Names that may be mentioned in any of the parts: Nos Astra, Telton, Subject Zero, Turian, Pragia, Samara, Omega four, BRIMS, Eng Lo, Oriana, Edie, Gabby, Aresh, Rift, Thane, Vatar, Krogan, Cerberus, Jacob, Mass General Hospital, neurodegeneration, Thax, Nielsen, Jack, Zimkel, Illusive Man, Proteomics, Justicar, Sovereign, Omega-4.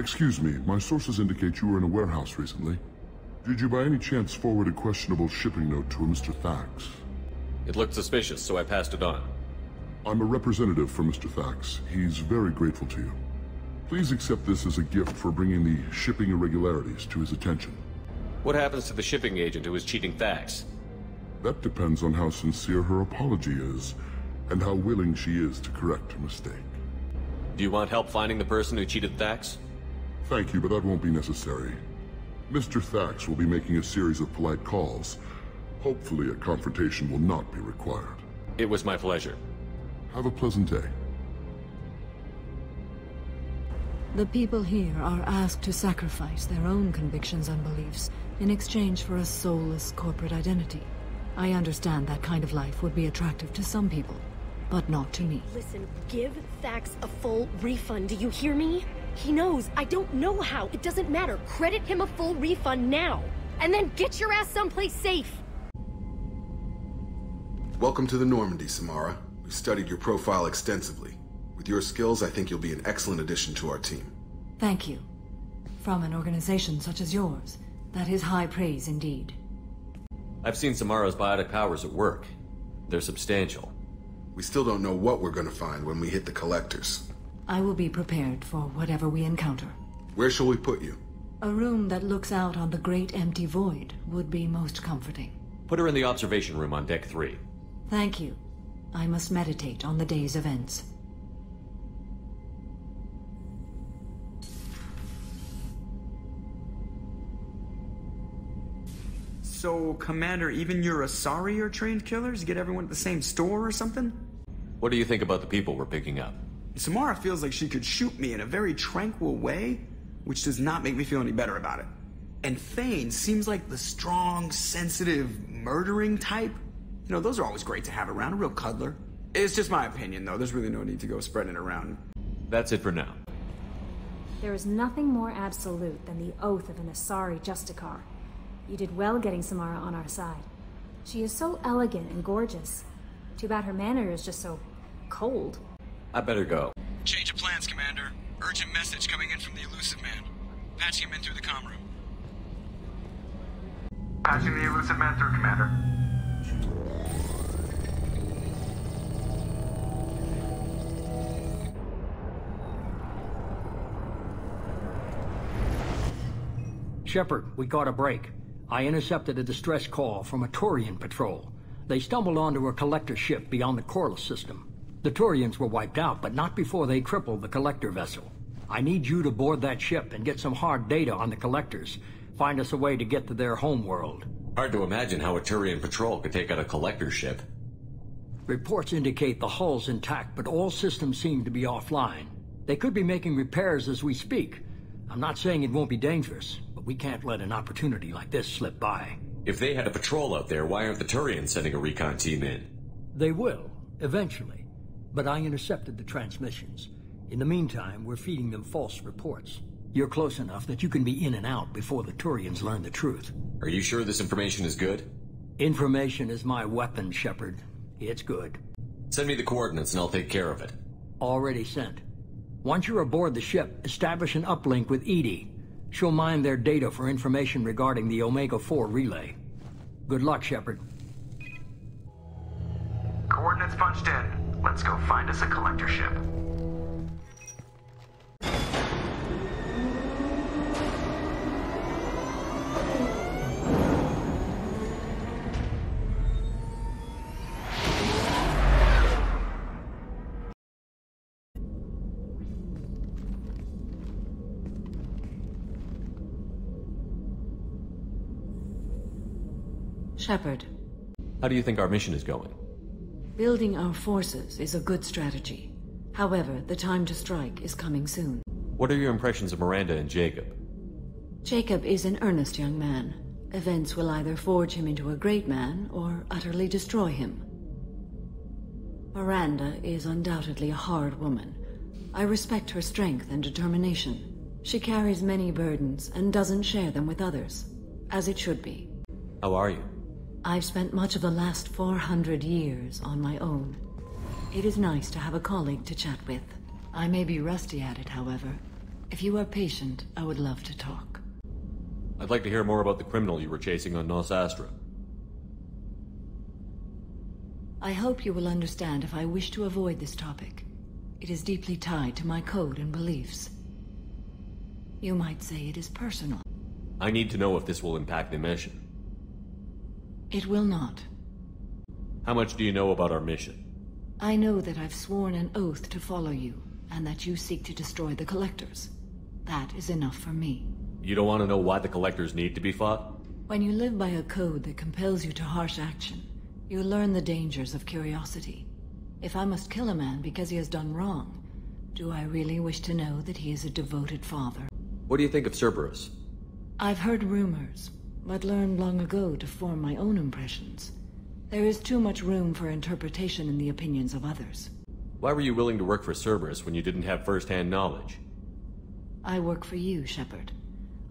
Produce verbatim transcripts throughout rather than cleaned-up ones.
Excuse me, my sources indicate you were in a warehouse recently. Did you by any chance forward a questionable shipping note to a Mister Thax? It looked suspicious, so I passed it on. I'm a representative for Mister Thax. He's very grateful to you. Please accept this as a gift for bringing the shipping irregularities to his attention. What happens to the shipping agent who is cheating Thax? That depends on how sincere her apology is, and how willing she is to correct her mistake. Do you want help finding the person who cheated Thax? Thank you, but that won't be necessary. Mister Thax will be making a series of polite calls. Hopefully a confrontation will not be required. It was my pleasure. Have a pleasant day. The people here are asked to sacrifice their own convictions and beliefs in exchange for a soulless corporate identity. I understand that kind of life would be attractive to some people, but not to me. Listen, give Thax a full refund, do you hear me? He knows, I don't know how, it doesn't matter. Credit him a full refund now, and then get your ass someplace safe! Welcome to the Normandy, Samara. We've studied your profile extensively. With your skills, I think you'll be an excellent addition to our team. Thank you. From an organization such as yours, that is high praise indeed. I've seen Samara's biotic powers at work. They're substantial. We still don't know what we're going to find when we hit the Collectors. I will be prepared for whatever we encounter. Where shall we put you? A room that looks out on the great empty void would be most comforting. Put her in the observation room on deck three. Thank you. I must meditate on the day's events. So, Commander, even your Asari are trained killers? Get everyone at the same store or something? What do you think about the people we're picking up? Samara feels like she could shoot me in a very tranquil way, which does not make me feel any better about it. And Thane seems like the strong, sensitive, murdering type. You know, those are always great to have around, a real cuddler. It's just my opinion, though. There's really no need to go spreading it around. That's it for now. There is nothing more absolute than the oath of an Asari Justicar. You did well getting Samara on our side. She is so elegant and gorgeous. Too bad her manner is just so cold. I better go. Change of plans, Commander. Urgent message coming in from the Illusive Man. Patching him in through the comm room. Patching the Illusive Man through, Commander. Shepard, we got a break. I intercepted a distress call from a Turian patrol. They stumbled onto a Collector ship beyond the Corliss system. The Turians were wiped out, but not before they crippled the Collector vessel. I need you to board that ship and get some hard data on the Collectors. Find us a way to get to their homeworld. Hard to imagine how a Turian patrol could take out a Collector ship. Reports indicate the hull's intact, but all systems seem to be offline. They could be making repairs as we speak. I'm not saying it won't be dangerous. We can't let an opportunity like this slip by. If they had a patrol out there, why aren't the Turians sending a recon team in? They will, eventually. But I intercepted the transmissions. In the meantime, we're feeding them false reports. You're close enough that you can be in and out before the Turians learn the truth. Are you sure this information is good? Information is my weapon, Shepard. It's good. Send me the coordinates and I'll take care of it. Already sent. Once you're aboard the ship, establish an uplink with Edie. She'll mine their data for information regarding the Omega four relay. Good luck, Shepard. Coordinates punched in. Let's go find us a Collector ship. Shepard. How do you think our mission is going? Building our forces is a good strategy. However, the time to strike is coming soon. What are your impressions of Miranda and Jacob? Jacob is an earnest young man. Events will either forge him into a great man or utterly destroy him. Miranda is undoubtedly a hard woman. I respect her strength and determination. She carries many burdens and doesn't share them with others, as it should be. How are you? I've spent much of the last four hundred years on my own. It is nice to have a colleague to chat with. I may be rusty at it, however. If you are patient, I would love to talk. I'd like to hear more about the criminal you were chasing on Nos Astra. I hope you will understand if I wish to avoid this topic. It is deeply tied to my code and beliefs. You might say it is personal. I need to know if this will impact the mission. It will not. How much do you know about our mission? I know that I've sworn an oath to follow you, and that you seek to destroy the Collectors. That is enough for me. You don't want to know why the Collectors need to be fought? When you live by a code that compels you to harsh action, you learn the dangers of curiosity. If I must kill a man because he has done wrong, do I really wish to know that he is a devoted father? What do you think of Cerberus? I've heard rumors, but learned long ago to form my own impressions. There is too much room for interpretation in the opinions of others. Why were you willing to work for Cerberus when you didn't have first-hand knowledge? I work for you, Shepard.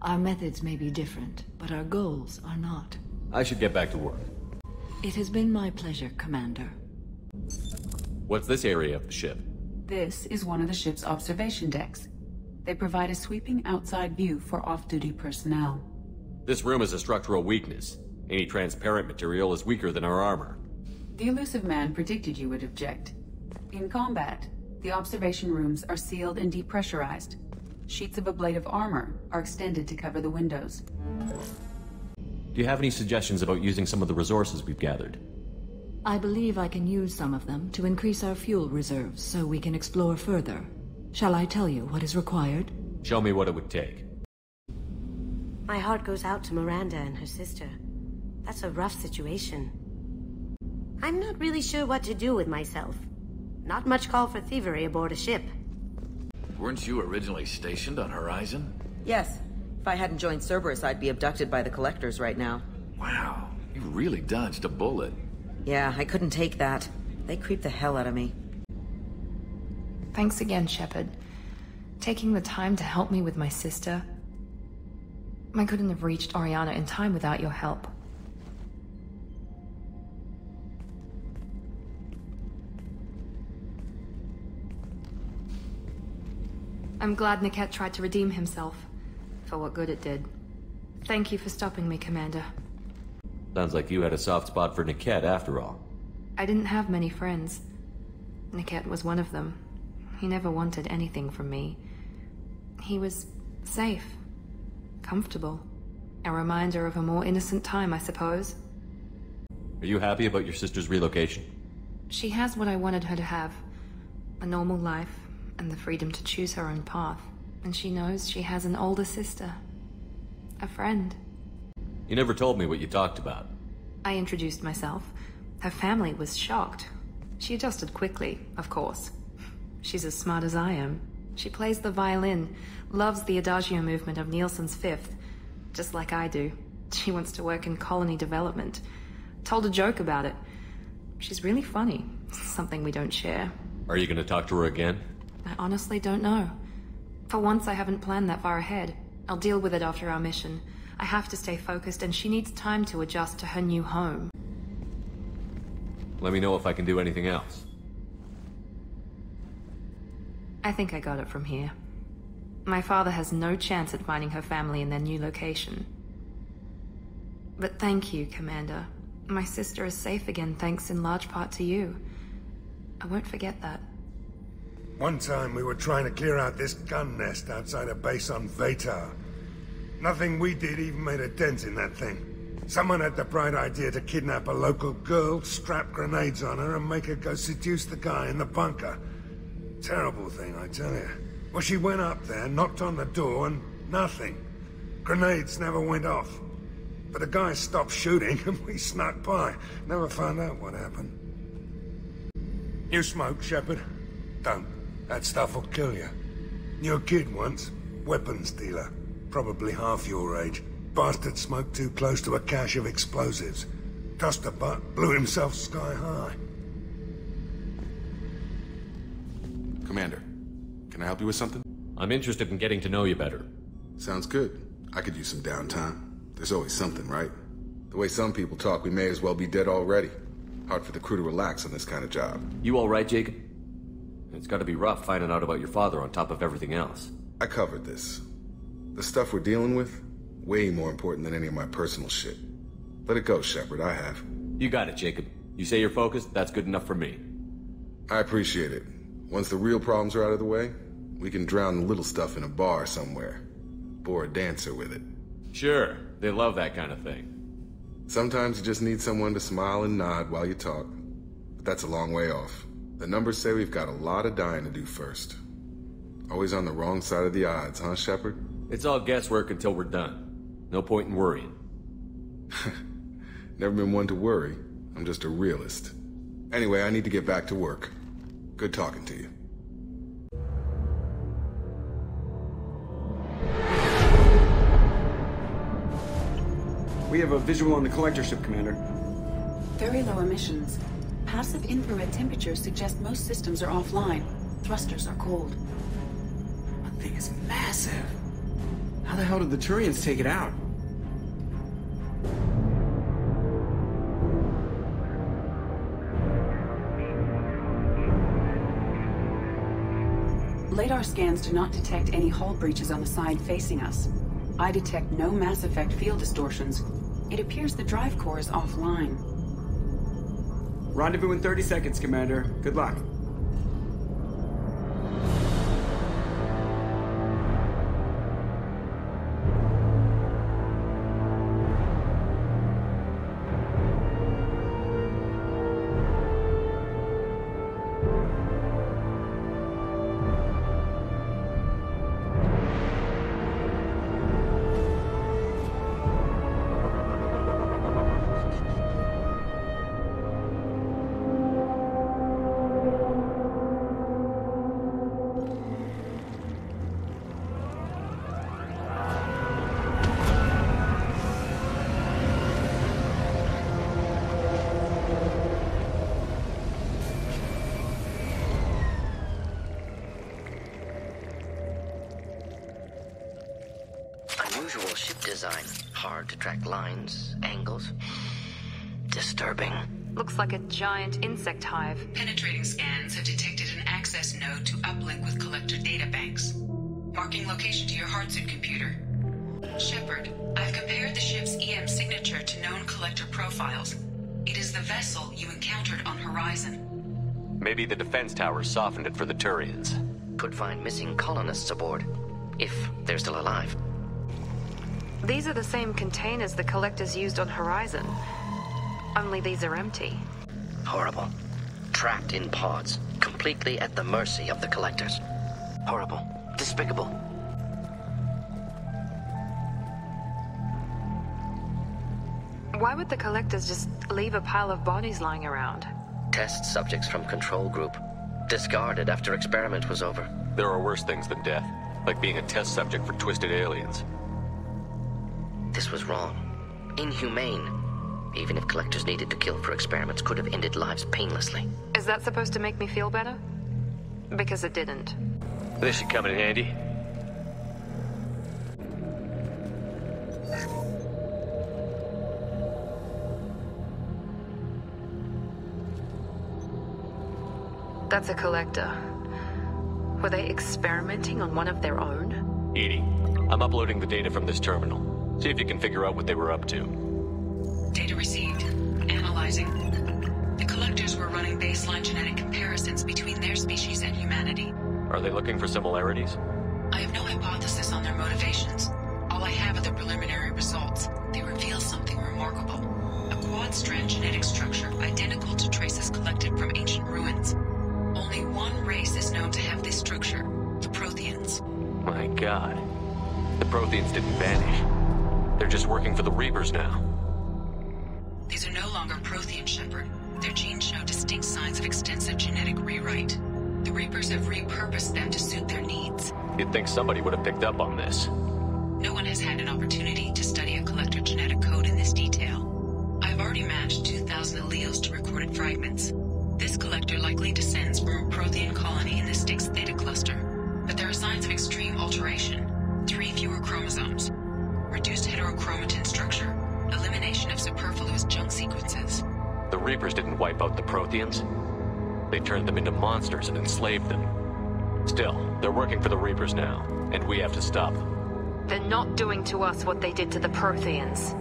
Our methods may be different, but our goals are not. I should get back to work. It has been my pleasure, Commander. What's this area of the ship? This is one of the ship's observation decks. They provide a sweeping outside view for off-duty personnel. This room is a structural weakness. Any transparent material is weaker than our armor. The Illusive Man predicted you would object. In combat, the observation rooms are sealed and depressurized. Sheets of ablative armor are extended to cover the windows. Do you have any suggestions about using some of the resources we've gathered? I believe I can use some of them to increase our fuel reserves so we can explore further. Shall I tell you what is required? Show me what it would take. My heart goes out to Miranda and her sister. That's a rough situation. I'm not really sure what to do with myself. Not much call for thievery aboard a ship. Weren't you originally stationed on Horizon? Yes. If I hadn't joined Cerberus, I'd be abducted by the Collectors right now. Wow, you really dodged a bullet. Yeah, I couldn't take that. They creep the hell out of me. Thanks again, Shepard. Taking the time to help me with my sister. I couldn't have reached Oriana in time without your help. I'm glad Niket tried to redeem himself, for what good it did. Thank you for stopping me, Commander. Sounds like you had a soft spot for Niket after all. I didn't have many friends. Niket was one of them. He never wanted anything from me. He was safe, comfortable. A reminder of a more innocent time, I suppose. Are you happy about your sister's relocation? She has what I wanted her to have. A normal life, and the freedom to choose her own path. And she knows she has an older sister. A friend. You never told me what you talked about. I introduced myself. Her family was shocked. She adjusted quickly, of course. She's as smart as I am. She plays the violin, loves the adagio movement of Nielsen's Fifth, just like I do. She wants to work in colony development. Told a joke about it. She's really funny, something we don't share. Are you going to talk to her again? I honestly don't know. For once, I haven't planned that far ahead. I'll deal with it after our mission. I have to stay focused, and she needs time to adjust to her new home. Let me know if I can do anything else. I think I got it from here. My father has no chance at finding her family in their new location. But thank you, Commander. My sister is safe again, thanks in large part to you. I won't forget that. One time we were trying to clear out this gun nest outside a base on Vatar. Nothing we did even made a dent in that thing. Someone had the bright idea to kidnap a local girl, strap grenades on her, and make her go seduce the guy in the bunker. Terrible thing, I tell you. Well, she went up there, knocked on the door, and nothing. Grenades never went off. But the guy stopped shooting, and we snuck by. Never found out what happened. You smoke, Shepard? Don't. That stuff will kill you. Your kid once, weapons dealer. Probably half your age. Bastard smoked too close to a cache of explosives. Tossed a butt, blew himself sky high. Commander, can I help you with something? I'm interested in getting to know you better. Sounds good. I could use some downtime. There's always something, right? The way some people talk, we may as well be dead already. Hard for the crew to relax on this kind of job. You all right, Jacob? It's gotta be rough finding out about your father on top of everything else. I covered this. The stuff we're dealing with, way more important than any of my personal shit. Let it go, Shepard. I have. You got it, Jacob. You say you're focused, that's good enough for me. I appreciate it. Once the real problems are out of the way, we can drown the little stuff in a bar somewhere. Bore a dancer with it. Sure, they love that kind of thing. Sometimes you just need someone to smile and nod while you talk. But that's a long way off. The numbers say we've got a lot of dying to do first. Always on the wrong side of the odds, huh, Shepard? It's all guesswork until we're done. No point in worrying. Never been one to worry. I'm just a realist. Anyway, I need to get back to work. Good talking to you. We have a visual on the Collector ship, Commander. Very low emissions. Passive infrared temperatures suggest most systems are offline. Thrusters are cold. That thing is massive. How the hell did the Turians take it out? Radar scans do not detect any hull breaches on the side facing us. I detect no mass effect field distortions. It appears the drive core is offline. Rendezvous in thirty seconds, Commander. Good luck. Design. Hard to track lines, angles. Disturbing. Looks like a giant insect hive. Penetrating scans have detected an access node to uplink with Collector data banks. Marking location to your hardsuit computer. Shepard, I've compared the ship's E M signature to known Collector profiles. It is the vessel you encountered on Horizon. Maybe the defense tower softened it for the Turians. Could find missing colonists aboard, if they're still alive. These are the same containers the Collectors used on Horizon. Only these are empty. Horrible. Trapped in pods. Completely at the mercy of the Collectors. Horrible. Despicable. Why would the Collectors just leave a pile of bodies lying around? Test subjects from Control Group. Discarded after experiment was over. There are worse things than death. Like being a test subject for twisted aliens. This was wrong. Inhumane. Even if Collectors needed to kill for experiments, could have ended lives painlessly. Is that supposed to make me feel better? Because it didn't. This should come in handy. That's a Collector. Were they experimenting on one of their own? Edie, I'm uploading the data from this terminal. See if you can figure out what they were up to. Data received. Analyzing. The Collectors were running baseline genetic comparisons between their species and humanity. Are they looking for similarities? I have no hypothesis on their motivations. All I have are the preliminary results. They reveal something remarkable. A quad-strand genetic structure identical to traces collected from ancient ruins. Only one race is known to have this structure. The Protheans. My God. The Protheans didn't vanish. They're just working for the Reapers now. These are no longer Prothean, Shepard. Their genes show distinct signs of extensive genetic rewrite. The Reapers have repurposed them to suit their needs. You'd think somebody would have picked up on this. No one has had an opportunity to study a Collector genetic code in this detail. I've already matched two thousand alleles to recorded fragments. This Collector likely descends from a Prothean colony in the Styx Theta cluster. But there are signs of extreme alteration. Three fewer chromosomes. Reduced heterochromatin structure. Elimination of superfluous junk sequences. The Reapers didn't wipe out the Protheans. They turned them into monsters and enslaved them. Still, they're working for the Reapers now, and we have to stop them. They're not doing to us what they did to the Protheans.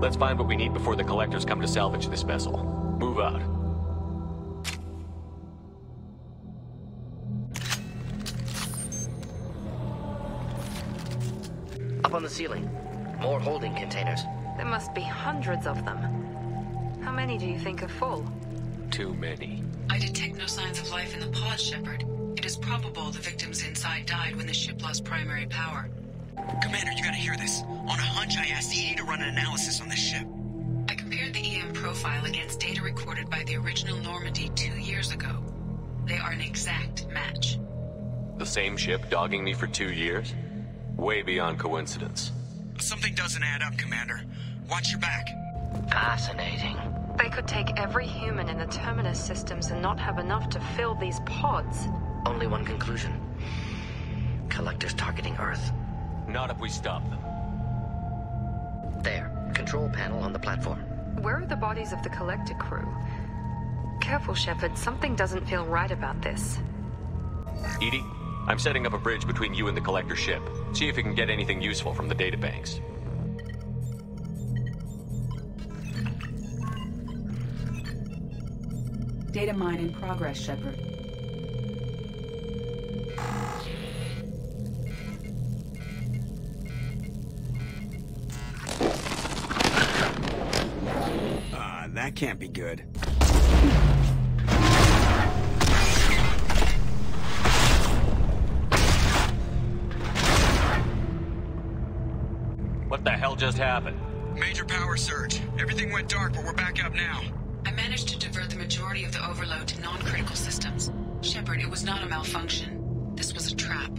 Let's find what we need before the Collectors come to salvage this vessel. Move out. Up on the ceiling. More holding containers. There must be hundreds of them. How many do you think are full? Too many. I detect no signs of life in the pod, Shepard. It is probable the victims inside died when the ship lost primary power. Commander, you gotta hear this. On a hunch, I asked Edie to run an analysis on this ship. I compared the E M profile against data recorded by the original Normandy two years ago. They are an exact match. The same ship dogging me for two years? Way beyond coincidence. Something doesn't add up, Commander. Watch your back. Fascinating. They could take every human in the Terminus systems and not have enough to fill these pods. Only one conclusion. Collectors targeting Earth. Not if we stop them. There. Control panel on the platform. Where are the bodies of the Collector crew? Careful, Shepard. Something doesn't feel right about this. Edie, I'm setting up a bridge between you and the Collector ship. See if you can get anything useful from the databanks. Data mine in progress, Shepard. That can't be good. What the hell just happened? Major power surge. Everything went dark, but we're back up now. I managed to divert the majority of the overload to non-critical systems. Shepard, it was not a malfunction. This was a trap.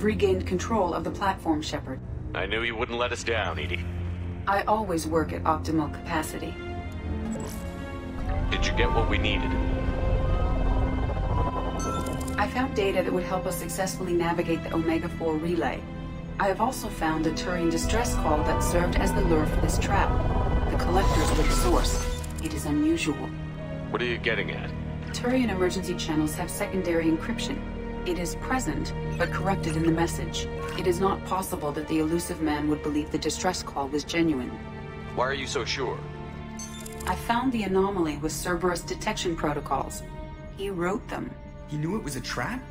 Regained control of the platform, Shepard. I knew you wouldn't let us down, Edie. I always work at optimal capacity. Did you get what we needed? I found data that would help us successfully navigate the Omega four relay. I have also found a Turian distress call that served as the lure for this trap. The Collector's with source. It is unusual. What are you getting at? Turian emergency channels have secondary encryption. It is present, but corrupted in the message. It is not possible that the Illusive Man would believe the distress call was genuine. Why are you so sure? I found the anomaly with Cerberus detection protocols. He wrote them. He knew it was a trap?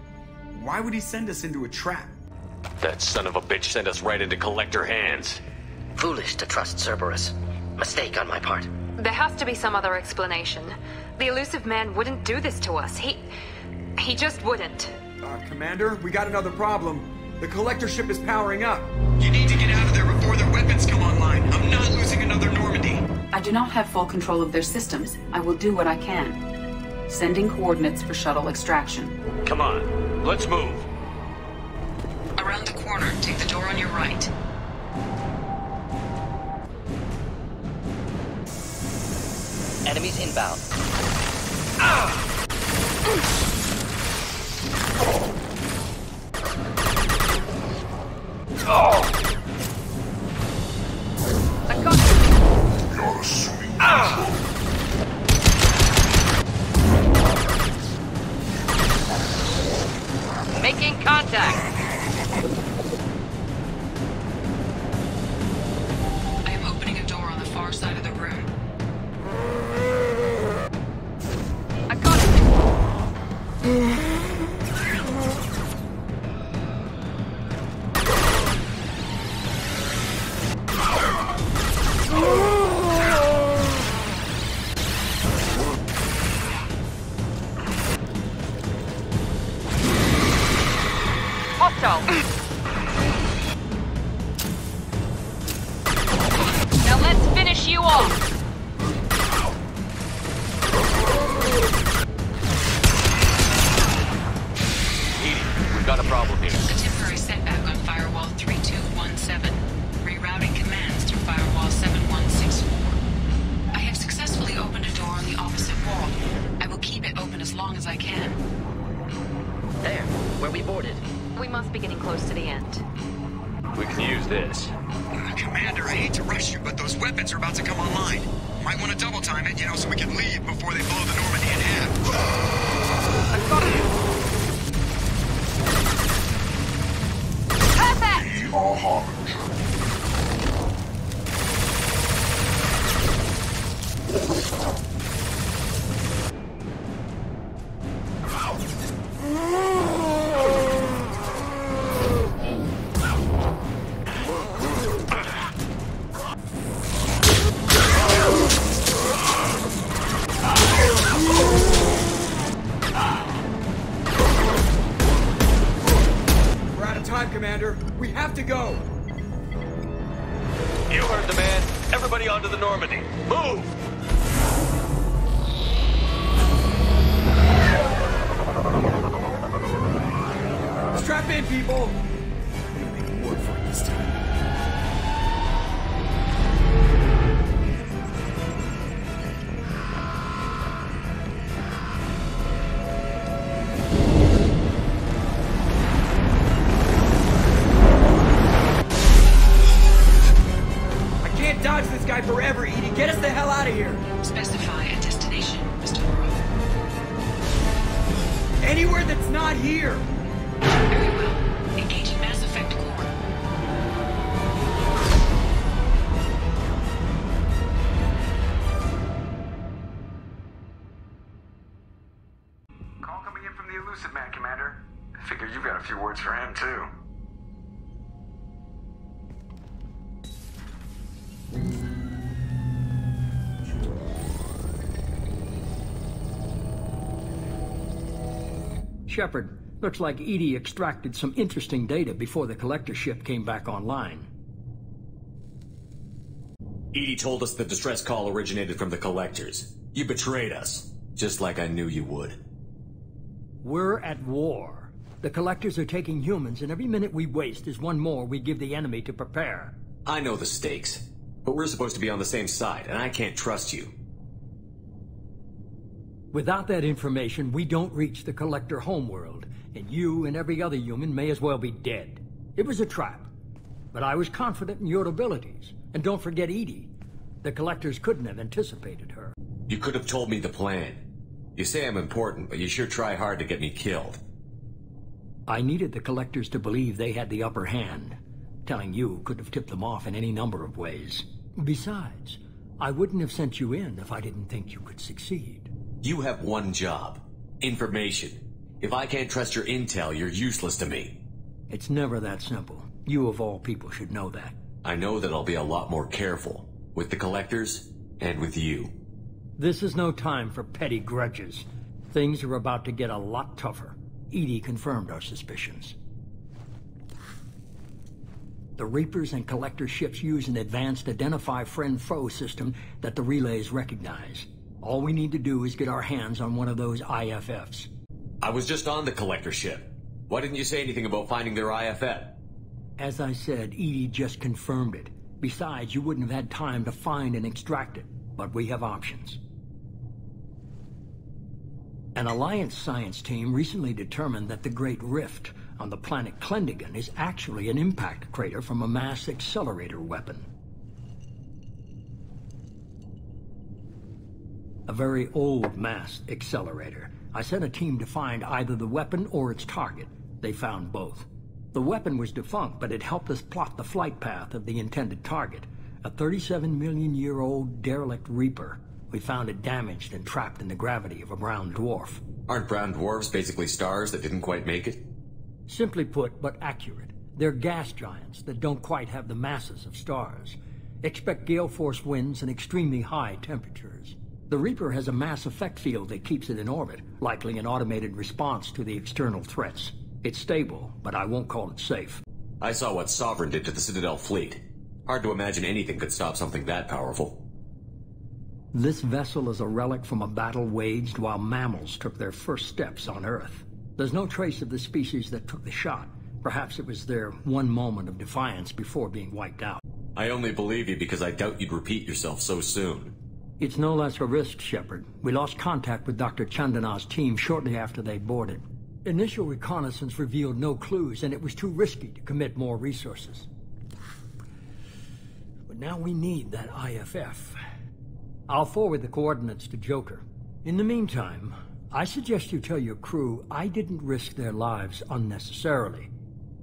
Why would he send us into a trap? That son of a bitch sent us right into Collector hands. Foolish to trust Cerberus. Mistake on my part. There has to be some other explanation. The Illusive Man wouldn't do this to us. He... he just wouldn't. Uh, Commander, we got another problem. The Collector ship is powering up. You need to get out of there before their weapons come online. I'm not losing another Normandy. I do not have full control of their systems. I will do what I can. Sending coordinates for shuttle extraction. Come on, let's move. Around the corner, take the door on your right. Enemies inbound. Ah! off! Edie, we've got a problem here. A temporary setback on Firewall three two one seven. Rerouting commands through Firewall seven one six four. I have successfully opened a door on the opposite wall. I will keep it open as long as I can. There, where we boarded. We must be getting close to the end. We can use this. Commander, I hate to rush you, but those weapons are about to come online. Might want to double time it, you know, so we can leave before they blow the Normandy in half. I got it! Perfect! We are harmed. Commander, we have to go! You heard the man. Everybody onto the Normandy. Move! Strap in, people! We're gonna make it work for it this time. Dodge this guy forever, Edie. Get us the hell out of here. Specify a destination, Mister Morrow. Anywhere that's not here. Very well. Engage in Mass Effect Core. Call coming in from the Illusive Man, Commander. I figure you've got a few words for him, too. Shepard, looks like Edie extracted some interesting data before the Collector ship came back online. Edie told us the distress call originated from the Collectors. You betrayed us, just like I knew you would. We're at war. The Collectors are taking humans, and every minute we waste is one more we give the enemy to prepare. I know the stakes. But we're supposed to be on the same side, and I can't trust you. Without that information, we don't reach the Collector homeworld, and you and every other human may as well be dead. It was a trap, but I was confident in your abilities. And don't forget Edie. The Collectors couldn't have anticipated her. You could have told me the plan. You say I'm important, but you sure try hard to get me killed. I needed the Collectors to believe they had the upper hand. Telling you could have tipped them off in any number of ways. Besides, I wouldn't have sent you in if I didn't think you could succeed. You have one job. Information. If I can't trust your intel, you're useless to me. It's never that simple. You of all people should know that. I know that I'll be a lot more careful. With the Collectors, and with you. This is no time for petty grudges. Things are about to get a lot tougher. Edie confirmed our suspicions. The Reapers and Collector ships use an advanced identify-friend-foe system that the relays recognize. All we need to do is get our hands on one of those I F Fs. I was just on the Collector ship. Why didn't you say anything about finding their I F F? As I said, Edie just confirmed it. Besides, you wouldn't have had time to find and extract it. But we have options. An Alliance science team recently determined that the Great Rift on the planet Klendigan is actually an impact crater from a mass accelerator weapon. A very old mass accelerator. I sent a team to find either the weapon or its target. They found both. The weapon was defunct, but it helped us plot the flight path of the intended target, a thirty-seven million year old derelict Reaper. We found it damaged and trapped in the gravity of a brown dwarf. Aren't brown dwarfs basically stars that didn't quite make it? Simply put, but accurate. They're gas giants that don't quite have the masses of stars. Expect gale force winds and extremely high temperatures. The Reaper has a mass effect field that keeps it in orbit, likely an automated response to the external threats. It's stable, but I won't call it safe. I saw what Sovereign did to the Citadel fleet. Hard to imagine anything could stop something that powerful. This vessel is a relic from a battle waged while mammals took their first steps on Earth. There's no trace of the species that took the shot. Perhaps it was their one moment of defiance before being wiped out. I only believe you because I doubt you'd repeat yourself so soon. It's no less a risk, Shepard. We lost contact with Doctor Chandana's team shortly after they boarded. Initial reconnaissance revealed no clues, and it was too risky to commit more resources. But now we need that I F F. I'll forward the coordinates to Joker. In the meantime, I suggest you tell your crew I didn't risk their lives unnecessarily.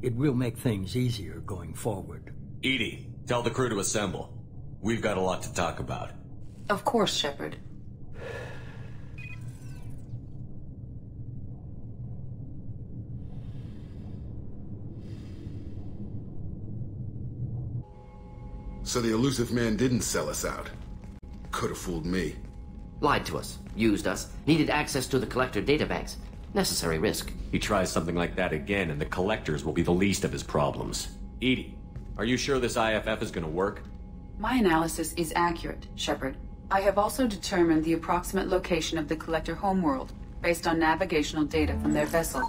It will make things easier going forward. Edie, tell the crew to assemble. We've got a lot to talk about. Of course, Shepard. So the Illusive Man didn't sell us out. Could have fooled me. Lied to us, used us, needed access to the Collector databanks. Necessary risk. He tries something like that again, and the Collectors will be the least of his problems. Edie, are you sure this I F F is going to work? My analysis is accurate, Shepard. I have also determined the approximate location of the Collector homeworld, based on navigational data from their vessel.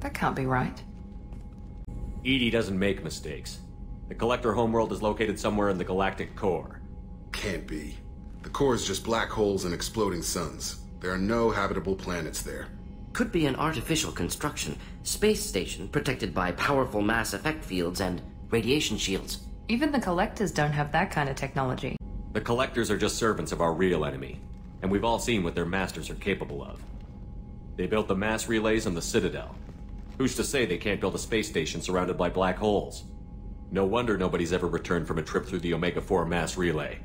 That can't be right. Edie doesn't make mistakes. The Collector homeworld is located somewhere in the galactic core. Can't be. The core is just black holes and exploding suns. There are no habitable planets there. Could be an artificial construction. Space station protected by powerful mass effect fields and radiation shields. Even the Collectors don't have that kind of technology. The Collectors are just servants of our real enemy, and we've all seen what their masters are capable of. They built the mass relays on the Citadel. Who's to say they can't build a space station surrounded by black holes? No wonder nobody's ever returned from a trip through the Omega four mass relay.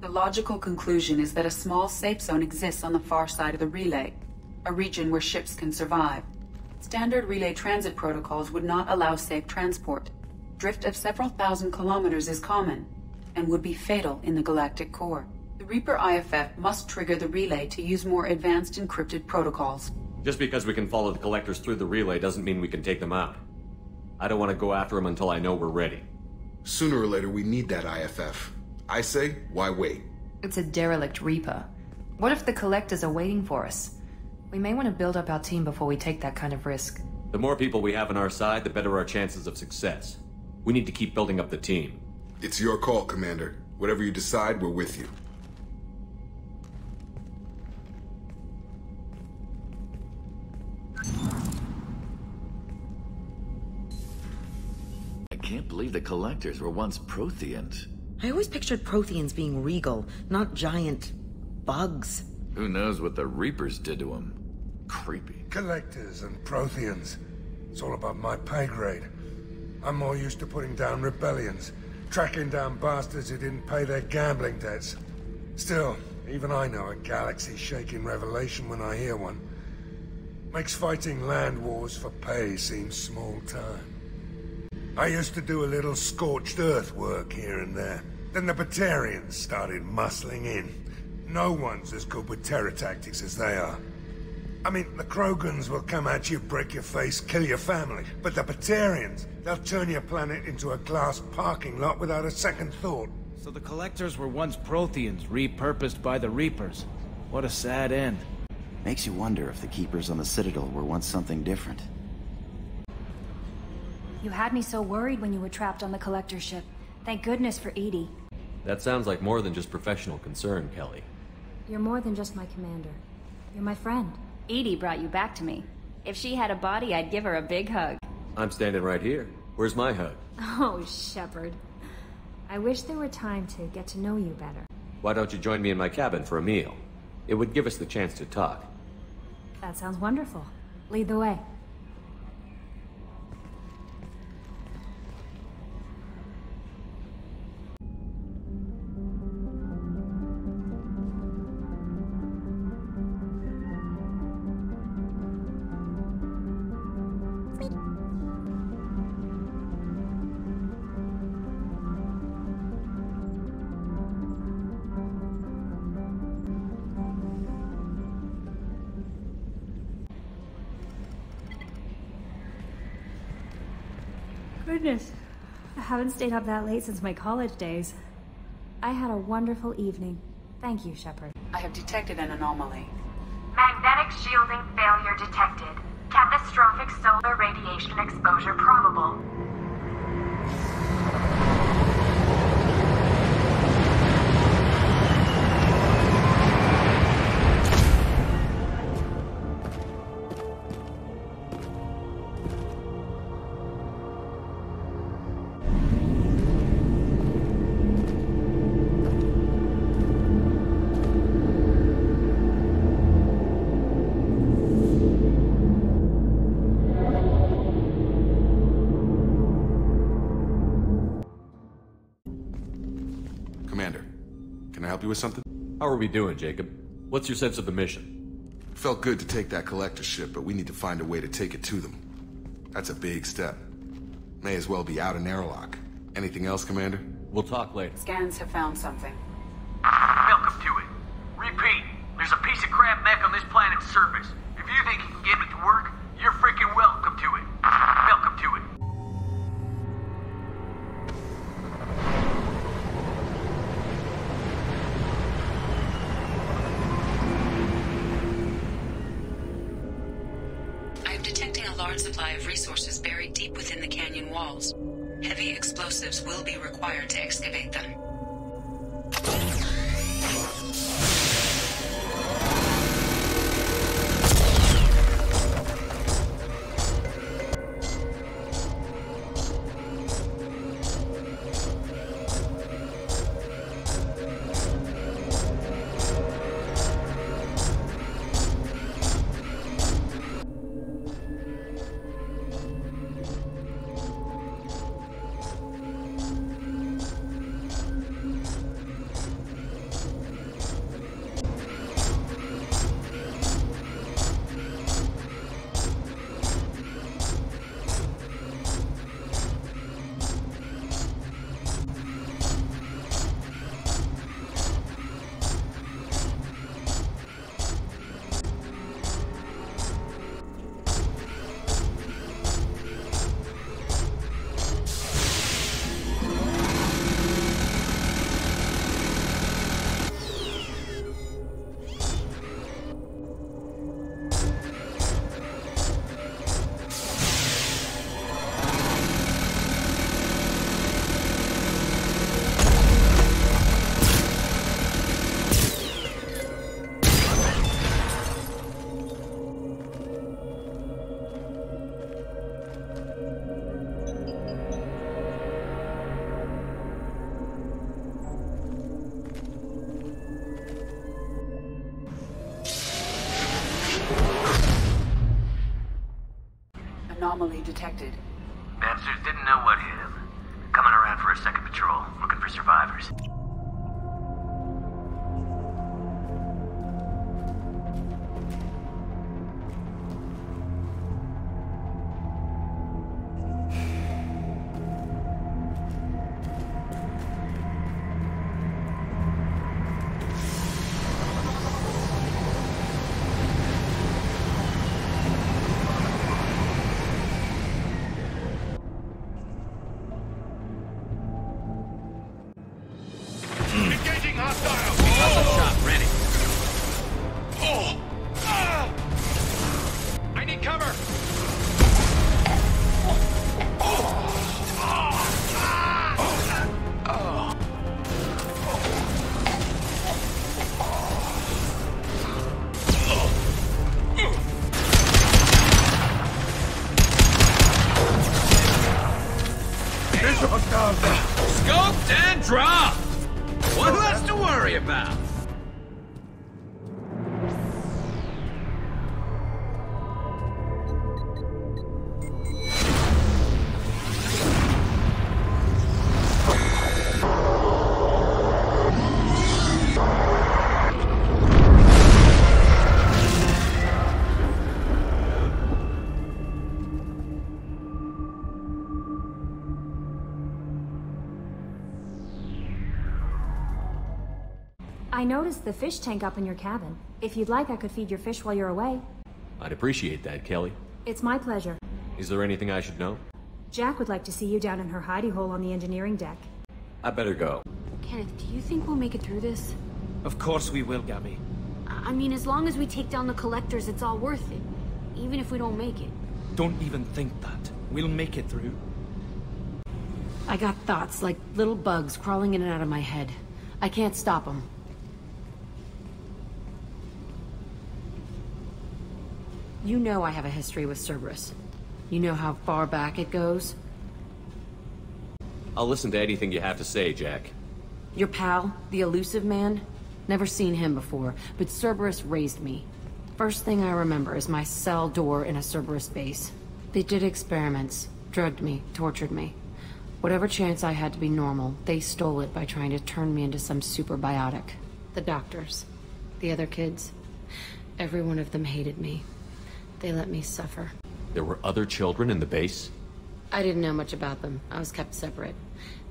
The logical conclusion is that a small safe zone exists on the far side of the relay, a region where ships can survive. Standard relay transit protocols would not allow safe transport. Drift of several thousand kilometers is common, and would be fatal in the galactic core. The Reaper I F F must trigger the relay to use more advanced encrypted protocols. Just because we can follow the Collectors through the relay doesn't mean we can take them out. I don't want to go after them until I know we're ready. Sooner or later, we need that I F F. I say, why wait? It's a derelict Reaper. What if the Collectors are waiting for us? We may want to build up our team before we take that kind of risk. The more people we have on our side, the better our chances of success. We need to keep building up the team. It's your call, Commander. Whatever you decide, we're with you. I can't believe the Collectors were once Protheans. I always pictured Protheans being regal, not giant bugs. Who knows what the Reapers did to them? Creepy. Collectors and Protheans. It's all above my pay grade. I'm more used to putting down rebellions, tracking down bastards who didn't pay their gambling debts. Still, even I know a galaxy-shaking revelation when I hear one. Makes fighting land wars for pay seem small time. I used to do a little scorched earth work here and there. Then the Batarians started muscling in. No one's as good with terror tactics as they are. I mean, the Krogans will come at you, break your face, kill your family. But the Batarians, they'll turn your planet into a glass parking lot without a second thought. So the Collectors were once Protheans, repurposed by the Reapers. What a sad end. Makes you wonder if the Keepers on the Citadel were once something different. You had me so worried when you were trapped on the Collector ship. Thank goodness for Edie. That sounds like more than just professional concern, Kelly. You're more than just my commander. You're my friend. Edie brought you back to me. If she had a body, I'd give her a big hug. I'm standing right here. Where's my hug? Oh, Shepard. I wish there were time to get to know you better. Why don't you join me in my cabin for a meal? It would give us the chance to talk. That sounds wonderful. Lead the way. goodness. I haven't stayed up that late since my college days. I had a wonderful evening. Thank you, Shepard. I have detected an anomaly. Magnetic shielding failure detected. Catastrophic solar radiation exposure probable. With something? How are we doing, Jacob? What's your sense of the mission? Felt good to take that collector ship, but we need to find a way to take it to them. That's a big step. May as well be out in airlock. Anything else, Commander? We'll talk later. Scans have found something. Welcome to it. Repeat, there's a piece of crap mech on this planet's surface. If you think you can get it to work, you're freaking welcome to it. Welcome to it. Supply of resources buried deep within the canyon walls. Heavy explosives will be required to excavate them. Anomaly detected. Bastards didn't know what hit him. Coming around for a second patrol, looking for survivors. I noticed the fish tank up in your cabin. If you'd like, I could feed your fish while you're away. I'd appreciate that, Kelly. It's my pleasure. Is there anything I should know? Jack would like to see you down in her hidey hole on the engineering deck. I better go. Kenneth, do you think we'll make it through this? Of course we will, Gabby. I mean, as long as we take down the Collectors, it's all worth it. Even if we don't make it. Don't even think that. We'll make it through. I got thoughts, like little bugs crawling in and out of my head. I can't stop them. You know I have a history with Cerberus. You know how far back it goes? I'll listen to anything you have to say, Jack. Your pal, the Illusive Man? Never seen him before, but Cerberus raised me. First thing I remember is my cell door in a Cerberus base. They did experiments, drugged me, tortured me. Whatever chance I had to be normal, they stole it by trying to turn me into some superbiotic. The doctors, the other kids, every one of them hated me. They let me suffer. There were other children in the base? I didn't know much about them. I was kept separate.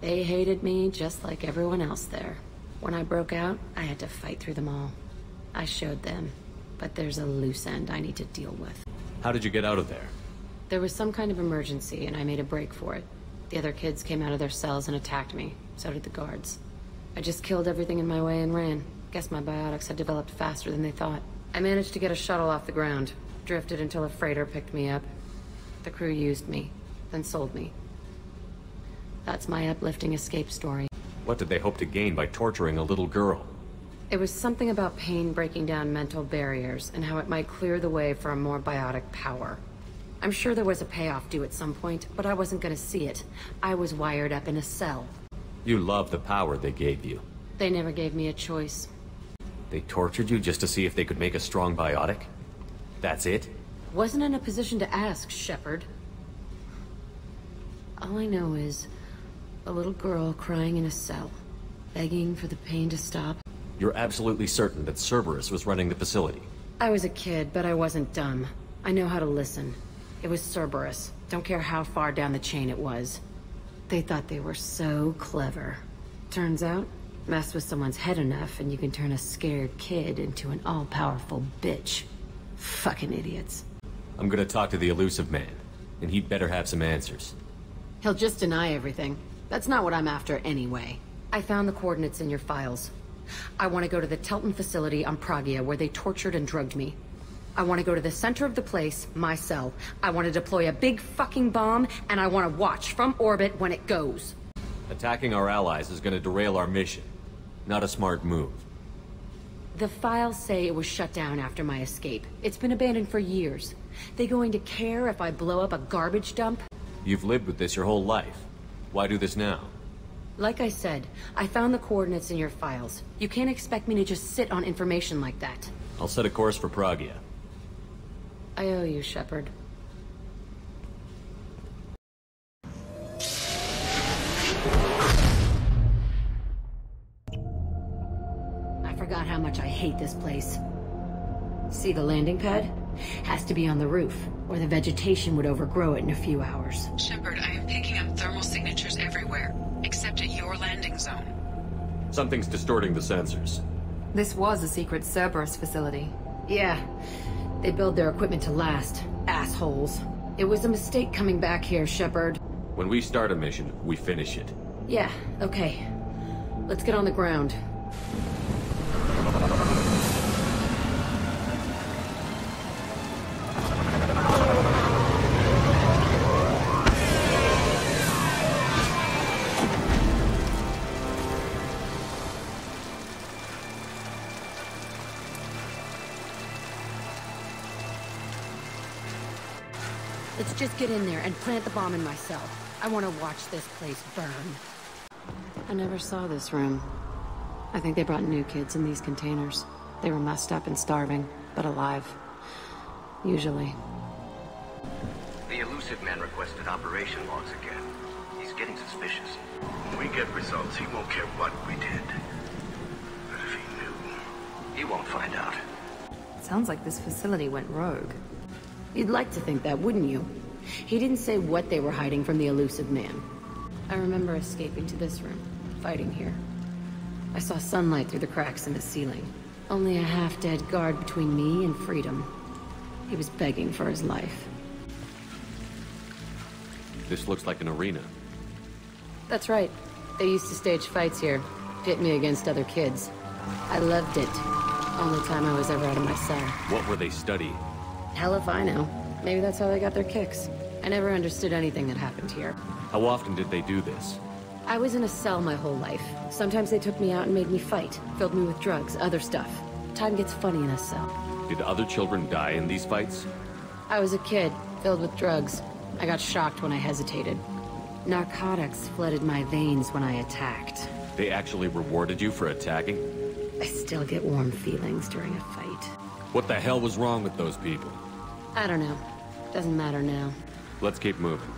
They hated me just like everyone else there. When I broke out, I had to fight through them all. I showed them, but there's a loose end I need to deal with. How did you get out of there? There was some kind of emergency, and I made a break for it. The other kids came out of their cells and attacked me. So did the guards. I just killed everything in my way and ran. Guess my biotics had developed faster than they thought. I managed to get a shuttle off the ground. Drifted until a freighter picked me up. The crew used me, then sold me. That's my uplifting escape story. What did they hope to gain by torturing a little girl? It was something about pain breaking down mental barriers and how it might clear the way for a more biotic power. I'm sure there was a payoff due at some point, but I wasn't going to see it. I was wired up in a cell. You love the power they gave you. They never gave me a choice. They tortured you just to see if they could make a strong biotic? That's it? Wasn't in a position to ask, Shepard. All I know is a little girl crying in a cell, begging for the pain to stop. You're absolutely certain that Cerberus was running the facility? I was a kid, but I wasn't dumb. I know how to listen. It was Cerberus. Don't care how far down the chain it was. They thought they were so clever. Turns out, mess with someone's head enough and you can turn a scared kid into an all-powerful bitch. Fucking idiots. I'm gonna talk to the Illusive Man, and he'd better have some answers. He'll just deny everything. That's not what I'm after anyway. I found the coordinates in your files. I want to go to the Telton facility on Pragia where they tortured and drugged me. I want to go to the center of the place, my cell. I want to deploy a big fucking bomb, and I want to watch from orbit when it goes. Attacking our allies is going to derail our mission. Not a smart move. The files say it was shut down after my escape. It's been abandoned for years. They going to care if I blow up a garbage dump? You've lived with this your whole life. Why do this now? Like I said, I found the coordinates in your files. You can't expect me to just sit on information like that. I'll set a course for Pragia. I owe you, Shepard. I forgot how much I hate this place. See the landing pad? Has to be on the roof, or the vegetation would overgrow it in a few hours. Shepard, I am picking up thermal signatures everywhere, except at your landing zone. Something's distorting the sensors. This was a secret Cerberus facility. Yeah, they build their equipment to last. Assholes. It was a mistake coming back here, Shepard. When we start a mission, we finish it. Yeah, okay. Let's get on the ground. Let's just get in there and plant the bomb in my cell. I want to watch this place burn. I never saw this room. I think they brought new kids in these containers. They were messed up and starving, but alive. Usually. The Illusive Man requested operation logs again. He's getting suspicious. When we get results, he won't care what we did. But if he knew, he won't find out. It sounds like this facility went rogue. You'd like to think that, wouldn't you? He didn't say what they were hiding from the Illusive Man. I remember escaping to this room, fighting here. I saw sunlight through the cracks in the ceiling. Only a half-dead guard between me and freedom. He was begging for his life. This looks like an arena. That's right. They used to stage fights here. Pit me against other kids. I loved it. Only time I was ever out of my cell. What were they studying? Hell if I know. Maybe that's how they got their kicks. I never understood anything that happened here. How often did they do this? I was in a cell my whole life. Sometimes they took me out and made me fight, filled me with drugs, other stuff. Time gets funny in a cell. Did other children die in these fights? I was a kid, filled with drugs. I got shocked when I hesitated. Narcotics flooded my veins when I attacked. They actually rewarded you for attacking? I still get warm feelings during a fight. What the hell was wrong with those people? I don't know. Doesn't matter now. Let's keep moving.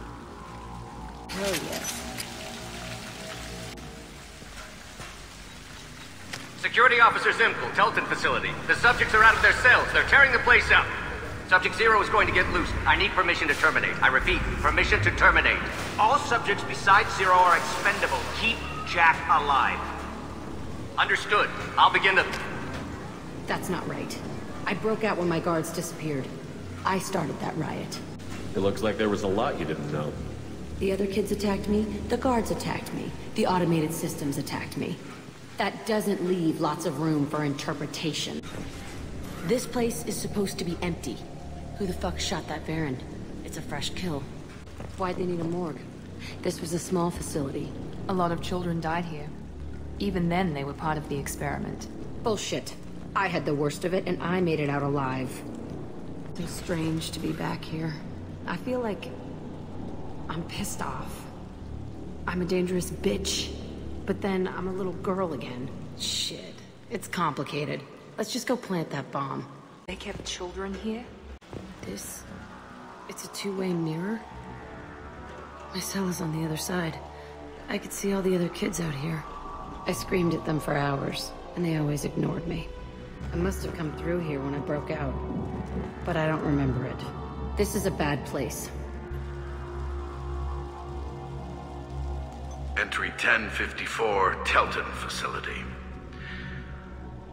Hell yes. Security Officer Zimkel, Telton facility. The subjects are out of their cells. They're tearing the place up. Subject Zero is going to get loose. I need permission to terminate. I repeat, permission to terminate. All subjects besides Zero are expendable. Keep Jack alive. Understood. I'll begin to... That's not right. I broke out when my guards disappeared. I started that riot. It looks like there was a lot you didn't know. The other kids attacked me, the guards attacked me, the automated systems attacked me. That doesn't leave lots of room for interpretation. This place is supposed to be empty. Who the fuck shot that Baron? It's a fresh kill. Why'd they need a morgue? This was a small facility. A lot of children died here. Even then, they were part of the experiment. Bullshit. I had the worst of it, and I made it out alive. It's strange to be back here. I feel like... I'm pissed off. I'm a dangerous bitch. But then, I'm a little girl again. Shit. It's complicated. Let's just go plant that bomb. They kept children here? This... It's a two-way mirror? My cell is on the other side. I could see all the other kids out here. I screamed at them for hours, and they always ignored me. I must have come through here when I broke out. But I don't remember it. This is a bad place. Entry ten fifty-four, Telton facility.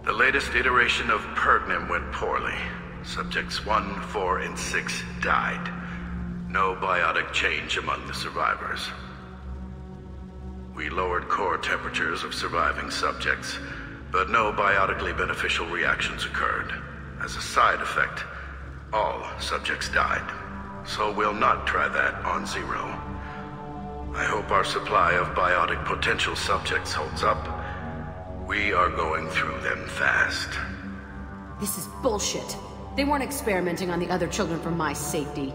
The latest iteration of Pergnum went poorly. Subjects one, four, and six died. No biotic change among the survivors. We lowered core temperatures of surviving subjects, but no biotically beneficial reactions occurred. As a side effect, all subjects died. So we'll not try that on Zero. I hope our supply of biotic potential subjects holds up. We are going through them fast. This is bullshit. They weren't experimenting on the other children for my safety.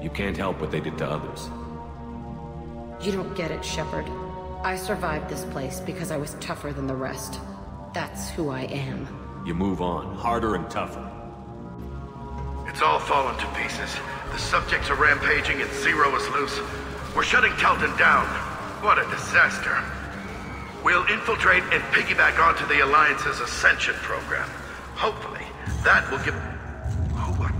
You can't help what they did to others. You don't get it, Shepard. I survived this place because I was tougher than the rest. That's who I am. You move on, harder and tougher. It's all fallen to pieces. The subjects are rampaging and Zero is loose. We're shutting Telton down. What a disaster. We'll infiltrate and piggyback onto the Alliance's Ascension program. Hopefully, that will give... Oh, what?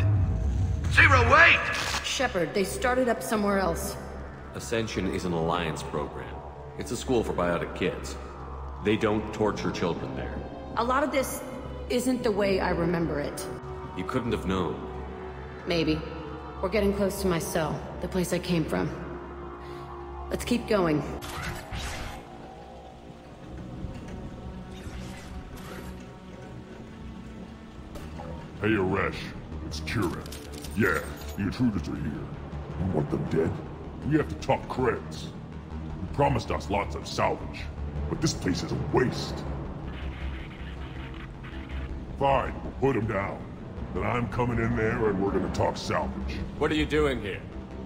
Zero, wait! Shepard, they started up somewhere else. Ascension is an Alliance program. It's a school for biotic kids. They don't torture children there. A lot of this isn't the way I remember it. You couldn't have known. Maybe. We're getting close to my cell, the place I came from. Let's keep going. Hey, Aresh. It's Turian. Yeah, the intruders are here. You want them dead? We have to talk creds. Promised us lots of salvage, but this place is a waste. Fine, we'll put him down. Then I'm coming in there and we're gonna talk salvage. What are you doing here?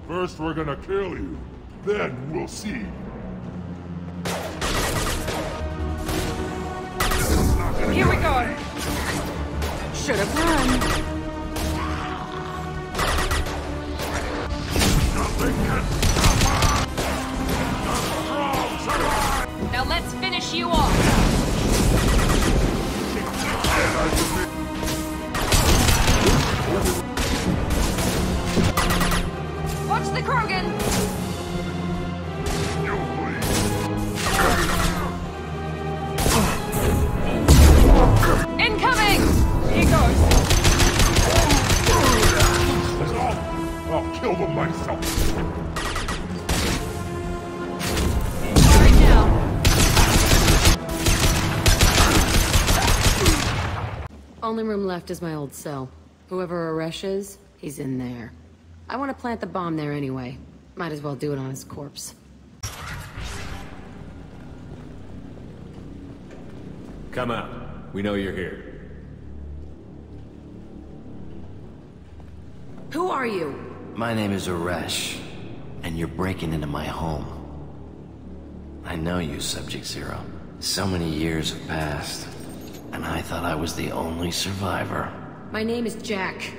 First, we're gonna kill you. Then we'll see. Here we go. Should have run. Nothing can stop us. Now let's finish you off! Watch the Krogan! Incoming! Here goes! I'll kill them myself! only room left is my old cell. Whoever Aresh is, he's in there. I want to plant the bomb there anyway. Might as well do it on his corpse. Come out. We know you're here. Who are you? My name is Aresh, and you're breaking into my home. I know you, Subject Zero. So many years have passed, and I thought I was the only survivor. My name is Jack.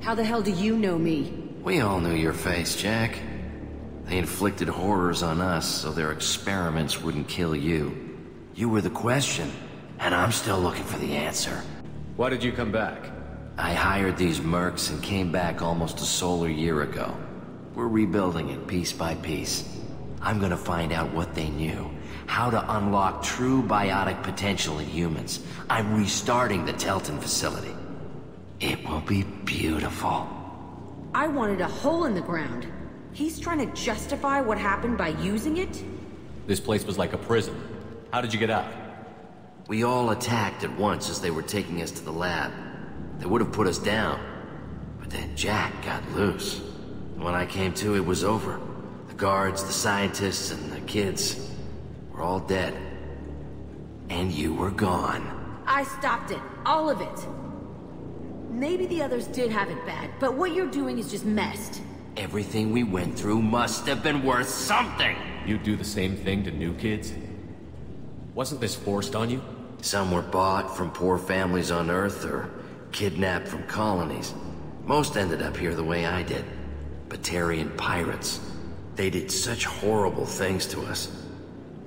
How the hell do you know me? We all knew your face, Jack. They inflicted horrors on us so their experiments wouldn't kill you. You were the question, and I'm still looking for the answer. Why did you come back? I hired these mercs and came back almost a solar year ago. We're rebuilding it piece by piece. I'm gonna find out what they knew. How to unlock true biotic potential in humans. I'm restarting the Telton facility. It will be beautiful. I wanted a hole in the ground. He's trying to justify what happened by using it? This place was like a prison. How did you get out? We all attacked at once as they were taking us to the lab. They would have put us down. But then Jack got loose. When I came to, it was over. The guards, the scientists, and the kids were all dead. And you were gone. I stopped it. All of it. Maybe the others did have it bad, but what you're doing is just messed. Everything we went through must have been worth something! You do the same thing to new kids? Wasn't this forced on you? Some were bought from poor families on Earth, or kidnapped from colonies. Most ended up here the way I did. Batarian pirates. They did such horrible things to us.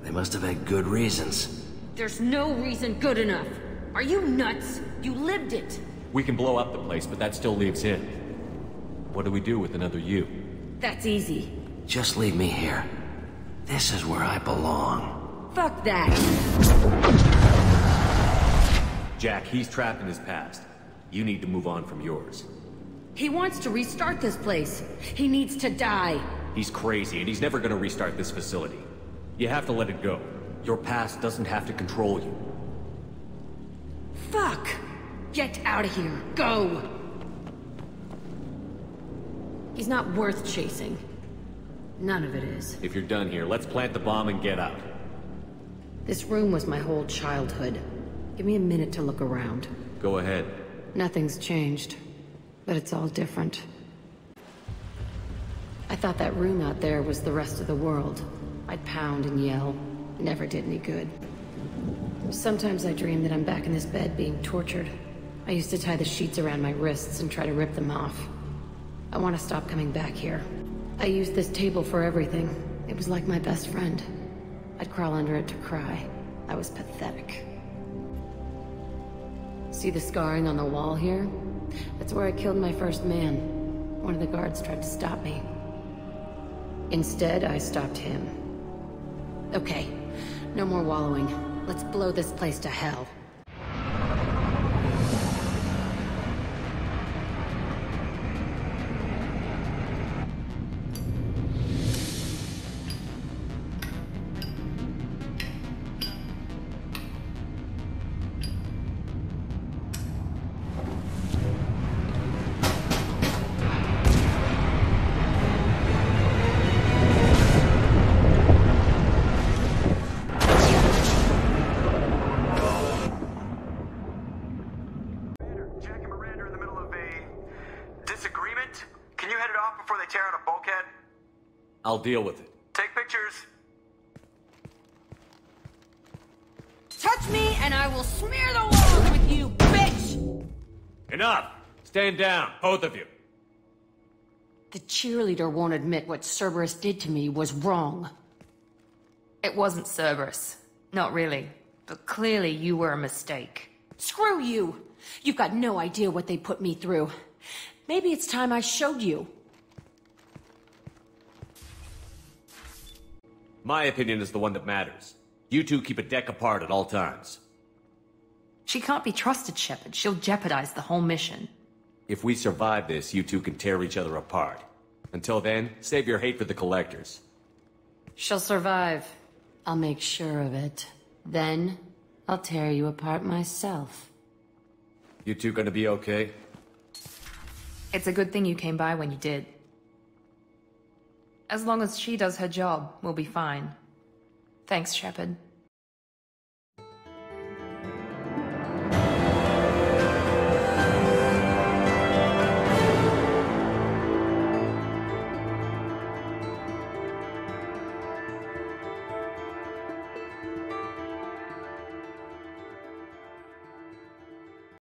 They must have had good reasons. There's no reason good enough. Are you nuts? You lived it! We can blow up the place, but that still leaves him. What do we do with another you? That's easy. Just leave me here. This is where I belong. Fuck that! Jack, he's trapped in his past. You need to move on from yours. He wants to restart this place. He needs to die. He's crazy, and he's never gonna restart this facility. You have to let it go. Your past doesn't have to control you. Fuck! Get out of here! Go! He's not worth chasing. None of it is. If you're done here, let's plant the bomb and get out. This room was my whole childhood. Give me a minute to look around. Go ahead. Nothing's changed, but it's all different. I thought that room out there was the rest of the world. I'd pound and yell. Never did any good. Sometimes I dream that I'm back in this bed being tortured. I used to tie the sheets around my wrists and try to rip them off. I want to stop coming back here. I used this table for everything. It was like my best friend. I'd crawl under it to cry. I was pathetic. See the scarring on the wall here? That's where I killed my first man. One of the guards tried to stop me. Instead, I stopped him. Okay, no more wallowing. Let's blow this place to hell. I'll deal with it. Take pictures. Touch me and I will smear the walls with you, bitch! Enough! Stand down, both of you. The cheerleader won't admit what Cerberus did to me was wrong. It wasn't Cerberus. Not really. But clearly you were a mistake. Screw you! You've got no idea what they put me through. Maybe it's time I showed you. My opinion is the one that matters. You two keep a deck apart at all times. She can't be trusted, Shepard. She'll jeopardize the whole mission. If we survive this, you two can tear each other apart. Until then, save your hate for the Collectors. She'll survive. I'll make sure of it. Then, I'll tear you apart myself. You two gonna be okay? It's a good thing you came by when you did. As long as she does her job, we'll be fine. Thanks, Shepard.